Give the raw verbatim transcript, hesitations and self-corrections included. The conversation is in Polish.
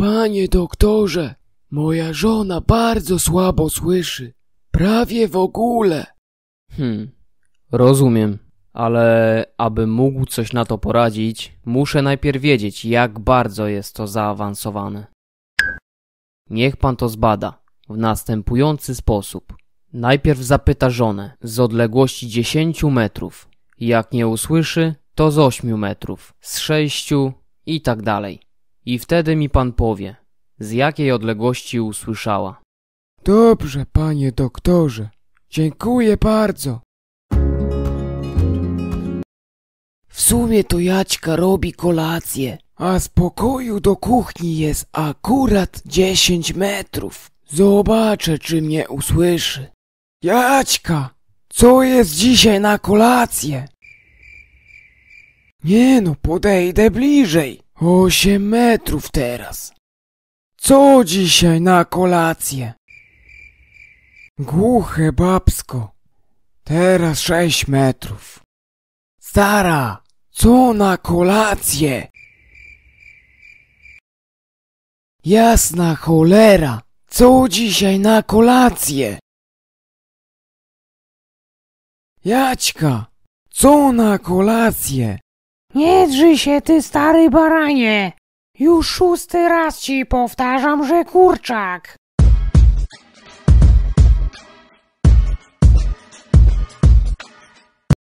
Panie doktorze, moja żona bardzo słabo słyszy. Prawie w ogóle. Hmm, rozumiem. Ale aby mógł coś na to poradzić, muszę najpierw wiedzieć, jak bardzo jest to zaawansowane. Niech pan to zbada w następujący sposób. Najpierw zapyta żonę z odległości dziesięciu metrów. Jak nie usłyszy, to z ośmiu metrów, z sześciu i tak dalej. I wtedy mi pan powie, z jakiej odległości usłyszała. Dobrze, panie doktorze. Dziękuję bardzo. W sumie to Jaćka robi kolację, a z pokoju do kuchni jest akurat dziesięć metrów. Zobaczę, czy mnie usłyszy. Jaćka, co jest dzisiaj na kolację? Nie no, podejdę bliżej. osiem metrów teraz. Co dzisiaj na kolację? Głuche babsko. Teraz sześć metrów. Stara, co na kolację? Jasna cholera, co dzisiaj na kolację? Jaćka, co na kolację? Nie drzyj się, ty stary baranie. Już szósty raz ci powtarzam, że kurczak.